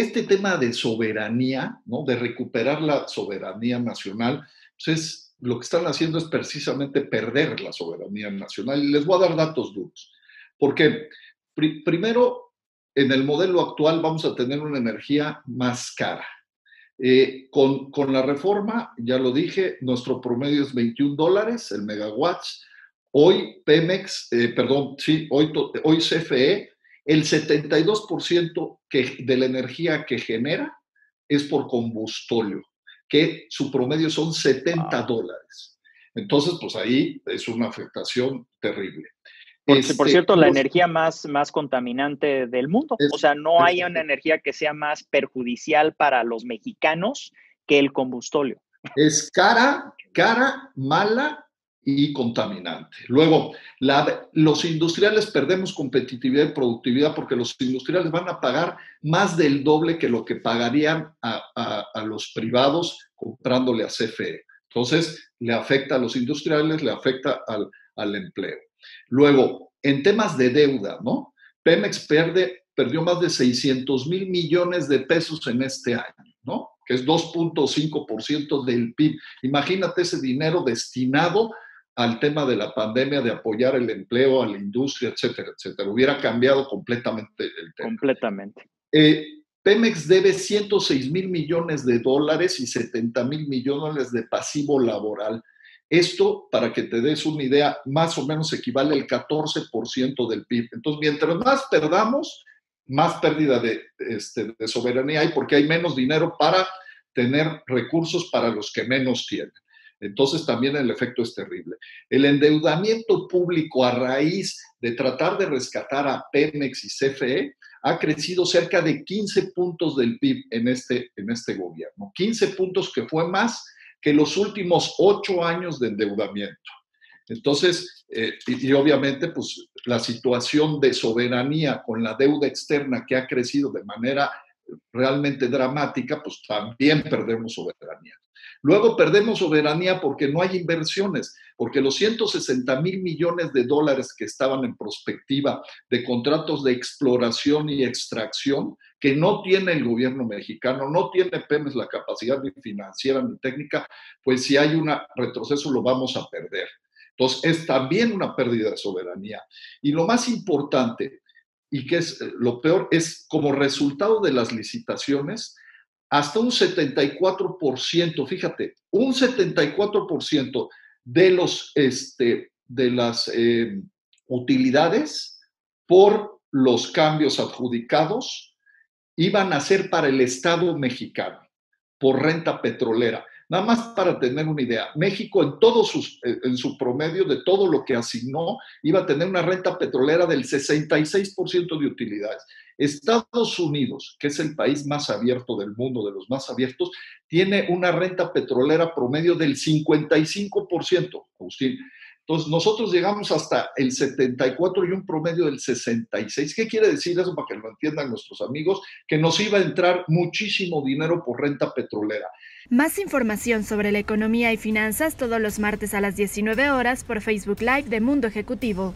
este tema de soberanía, ¿no?, de recuperar la soberanía nacional, pues es, lo que están haciendo es precisamente perder la soberanía nacional. Y les voy a dar datos duros. Porque primero, en el modelo actual vamos a tener una energía más cara. Con la reforma, ya lo dije, nuestro promedio es $21 el megawatts. Hoy Pemex, hoy CFE, el 72% de la energía que genera es por combustóleo, que su promedio son $70. Entonces, pues ahí es una afectación terrible. Porque, por cierto, la energía más contaminante del mundo. O sea, no hay una energía que sea más perjudicial para los mexicanos que el combustóleo. Es cara, mala y contaminante. Luego, los industriales perdemos competitividad y productividad porque los industriales van a pagar más del doble que lo que pagarían a los privados comprándole a CFE. Entonces, le afecta a los industriales, le afecta al empleo. Luego, en temas de deuda, ¿no? Pemex perdió más de $600,000 millones en este año, ¿no? Que es 2.5% del PIB. Imagínate ese dinero destinado al tema de la pandemia, de apoyar el empleo, a la industria, etcétera, etcétera. Hubiera cambiado completamente el tema. Completamente. Pemex debe $106,000 millones y $70,000 millones de pasivo laboral. Esto, para que te des una idea, más o menos equivale al 14% del PIB. Entonces, mientras más perdamos, más pérdida de soberanía hay, porque hay menos dinero para tener recursos para los que menos tienen. Entonces, también el efecto es terrible. El endeudamiento público a raíz de tratar de rescatar a Pemex y CFE ha crecido cerca de 15 puntos del PIB en este gobierno. 15 puntos que fue más que los últimos 8 años de endeudamiento. Entonces, y obviamente, pues la situación de soberanía con la deuda externa que ha crecido de manera realmente dramática, pues también perdemos soberanía. Luego perdemos soberanía porque no hay inversiones, porque los $160,000 millones que estaban en prospectiva de contratos de exploración y extracción, que no tiene el gobierno mexicano, no tiene Pemex la capacidad ni financiera ni técnica, pues si hay un retroceso lo vamos a perder. Entonces es también una pérdida de soberanía. Y lo más importante, y que es lo peor, es como resultado de las licitaciones, hasta un 74%, fíjate, un 74% de las utilidades por los cambios adjudicados iban a ser para el Estado mexicano, por renta petrolera. Nada más para tener una idea, México en su promedio de todo lo que asignó iba a tener una renta petrolera del 66% de utilidades. Estados Unidos, que es el país más abierto del mundo, de los más abiertos, tiene una renta petrolera promedio del 55%, Agustín. Entonces, nosotros llegamos hasta el 74 y un promedio del 66. ¿Qué quiere decir eso? Para que lo entiendan nuestros amigos, que nos iba a entrar muchísimo dinero por renta petrolera. Más información sobre la economía y finanzas todos los martes a las 19 horas por Facebook Live de Mundo Ejecutivo.